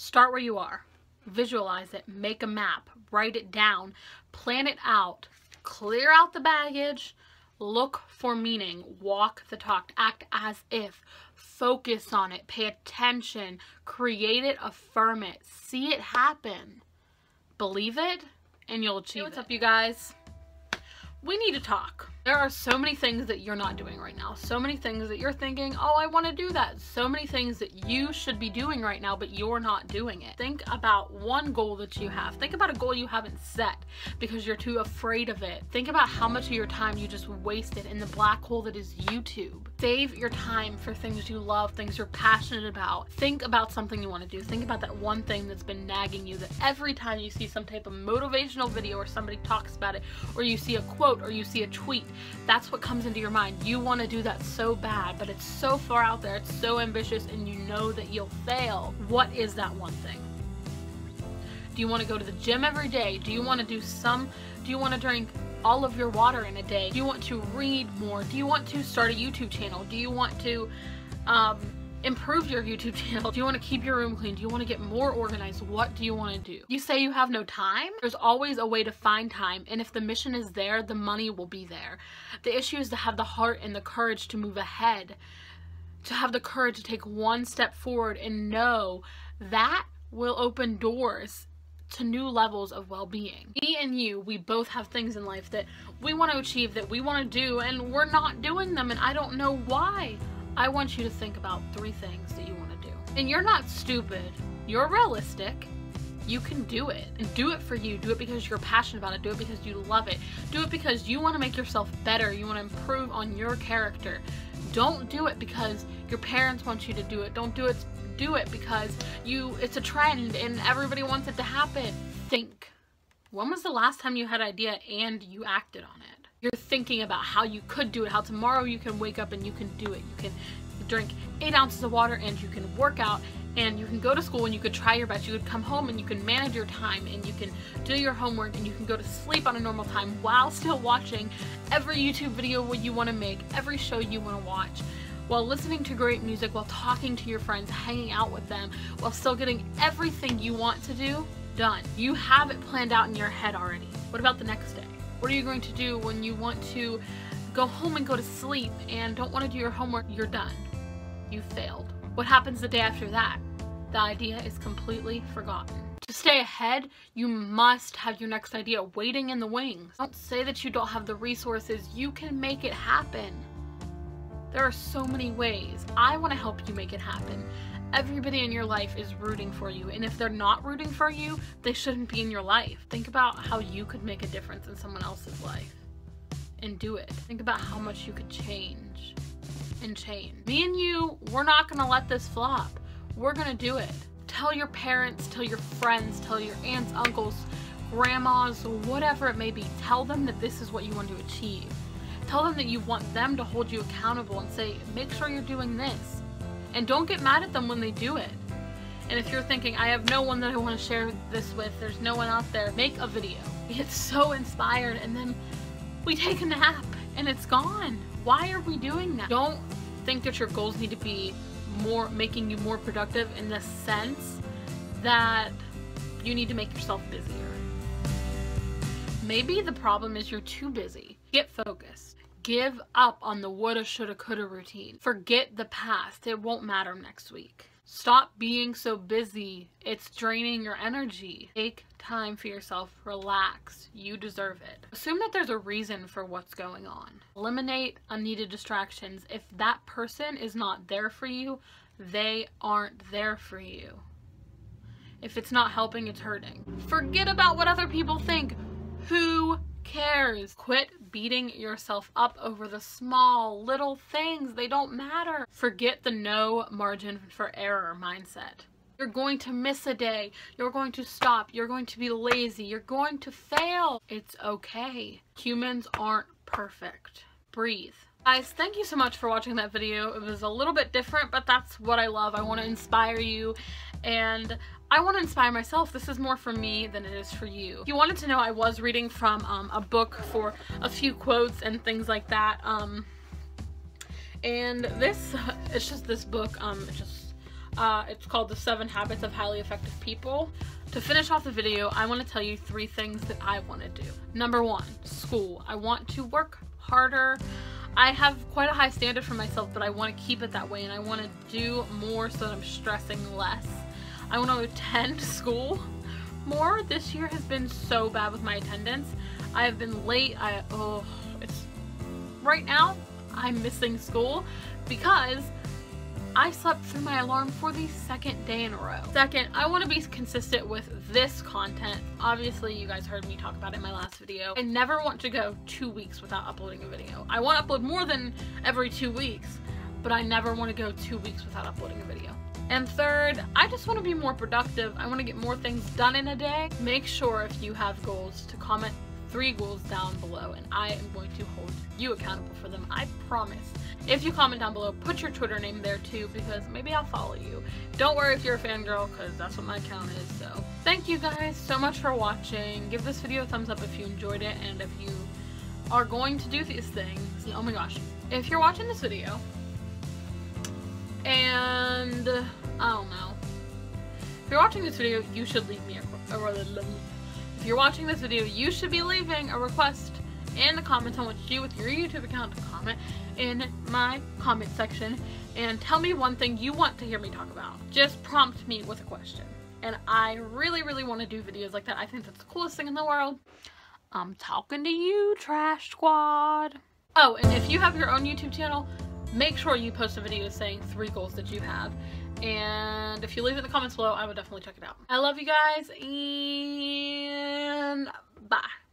Start where you are. Visualize it. Make a map. Write it down. Plan it out. Clear out the baggage. Look for meaning. Walk the talk. Act as if. Focus on it. Pay attention. Create it. Affirm it. See it happen. Believe it, and you'll achieve it. Hey, what's up, you guys? We need to talk. There are so many things that you're not doing right now. So many things that you're thinking, oh, I want to do that. So many things that you should be doing right now, but you're not doing it. Think about one goal that you have. Think about a goal you haven't set because you're too afraid of it. Think about how much of your time you just wasted in the black hole that is YouTube. Save your time for things you love, things you're passionate about. Think about something you want to do. Think about that one thing that's been nagging you, that every time you see some type of motivational video or somebody talks about it, or you see a quote, or you see a tweet, that's what comes into your mind. You want to do that so bad, but it's so far out there, it's so ambitious, and you know that you'll fail. What is that one thing? Do you want to go to the gym every day? Do you want to do you want to drink all of your water in a day? Do you want to read more? Do you want to start a YouTube channel? Do you want to improve your YouTube channel? Do you want to keep your room clean? Do you want to get more organized? What do you want to do? You say you have no time? There's always a way to find time, and if the mission is there, the money will be there. The issue is to have the heart and the courage to move ahead, to have the courage to take one step forward and know that will open doors to new levels of well-being. Me and you, we both have things in life that we want to achieve, that we want to do, and we're not doing them, and I don't know why. I want you to think about three things that you want to do. And you're not stupid. You're realistic. You can do it. And do it for you. Do it because you're passionate about it. Do it because you love it. Do it because you want to make yourself better. You want to improve on your character. Don't do it because your parents want you to do it. Don't do it because it's a trend and everybody wants it to happen. Think. When was the last time you had an idea and you acted on it? You're thinking about how you could do it, how tomorrow you can wake up and you can do it. You can drink 8 ounces of water and you can work out and you can go to school and you could try your best. You could come home and you can manage your time and you can do your homework and you can go to sleep on a normal time while still watching every YouTube video you want to make, every show you want to watch, while listening to great music, while talking to your friends, hanging out with them, while still getting everything you want to do done. You have it planned out in your head already. What about the next day? What are you going to do when you want to go home and go to sleep and don't want to do your homework? You're done. You failed. What happens the day after that? The idea is completely forgotten. To stay ahead, you must have your next idea waiting in the wings. Don't say that you don't have the resources. You can make it happen. There are so many ways. I want to help you make it happen. Everybody in your life is rooting for you, and if they're not rooting for you, they shouldn't be in your life. Think about how you could make a difference in someone else's life, and do it. Think about how much you could change, and change. Me and you, we're not gonna let this flop. We're gonna do it. Tell your parents, tell your friends, tell your aunts, uncles, grandmas, whatever it may be. Tell them that this is what you want to achieve. Tell them that you want them to hold you accountable and say, make sure you're doing this. And don't get mad at them when they do it. And if you're thinking, I have no one that I want to share this with, there's no one out there, make a video. We get so inspired and then we take a nap and it's gone. Why are we doing that? Don't think that your goals need to be more, making you more productive in the sense that you need to make yourself busier. Maybe the problem is you're too busy. Get focused. Give up on the woulda, shoulda, coulda routine. Forget the past. It won't matter next week. Stop being so busy. It's draining your energy. Take time for yourself. Relax. You deserve it. Assume that there's a reason for what's going on. Eliminate unneeded distractions. If that person is not there for you, they aren't there for you. If it's not helping, it's hurting. Forget about what other people think. Who cares? Quit beating yourself up over the small little things. They don't matter. Forget the no margin for error mindset. You're going to miss a day. You're going to stop. You're going to be lazy. You're going to fail. It's okay. Humans aren't perfect. Breathe. Guys, thank you so much for watching that video. It was a little bit different, but that's what I love. I want to inspire you, and I want to inspire myself. This is more for me than it is for you. If you wanted to know, I was reading from a book for a few quotes and things like that. And this, it's just this book, it's just It's called The Seven Habits of Highly Effective People. To finish off the video, I want to tell you three things that I want to do. Number one, school. I want to work harder. I have quite a high standard for myself, but I want to keep it that way, and I want to do more so that I'm stressing less. I want to attend school more. This year has been so bad with my attendance. I have been late. Right now, I'm missing school because I slept through my alarm for the second day in a row. Second, I want to be consistent with this content. Obviously, you guys heard me talk about it in my last video. I never want to go 2 weeks without uploading a video. I want to upload more than every 2 weeks, but I never want to go 2 weeks without uploading a video. And third, I just want to be more productive. I want to get more things done in a day. Make sure if you have goals to comment 3 goals down below, and I am going to hold you accountable for them, I promise. If you comment down below, put your Twitter name there too, because maybe I'll follow you. Don't worry if you're a fangirl, because that's what my account is. So thank you guys so much for watching. Give this video a thumbs up if you enjoyed it, and if you are going to do these things, oh my gosh, if you're watching this video and I don't know, if you're watching this video, you should leave me If you're watching this video, you should be leaving a request in the comments on what you do with your YouTube account. Comment in my comment section and tell me one thing you want to hear me talk about. Just prompt me with a question. And I really, really want to do videos like that. I think that's the coolest thing in the world. I'm talking to you, Trash Squad. Oh, and if you have your own YouTube channel, make sure you post a video saying 3 goals that you have. And if you leave it in the comments below, I would definitely check it out. I love you guys, and bye.